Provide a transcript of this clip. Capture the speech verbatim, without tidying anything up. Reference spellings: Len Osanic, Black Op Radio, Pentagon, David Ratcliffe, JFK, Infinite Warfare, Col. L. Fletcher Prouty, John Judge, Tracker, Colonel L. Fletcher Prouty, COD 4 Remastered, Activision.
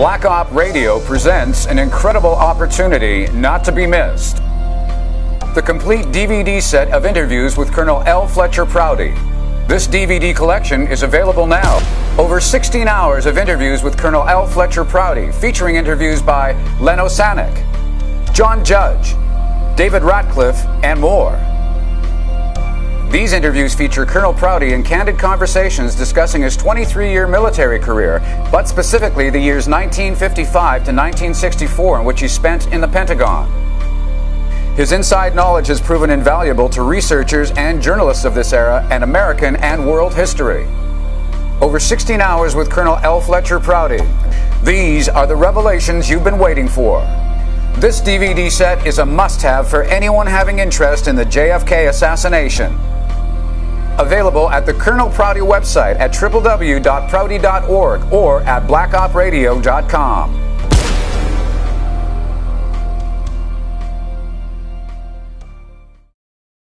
Black Op Radio presents an incredible opportunity not to be missed. The complete D V D set of interviews with Colonel L. Fletcher Prouty. This D V D collection is available now. Over sixteen hours of interviews with Colonel L. Fletcher Prouty, featuring interviews by Len Osanic, John Judge, David Ratcliffe, and more. These interviews feature Colonel Prouty in candid conversations discussing his twenty-three year military career, but specifically the years nineteen fifty-five to nineteen sixty-four in which he spent in the Pentagon. His inside knowledge has proven invaluable to researchers and journalists of this era and American and world history. Over sixteen hours with Colonel L. Fletcher Prouty. These are the revelations you've been waiting for. This D V D set is a must-have for anyone having interest in the J F K assassination. Available at the Colonel Prouty website at w w w dot prouty dot org or at black op radio dot com.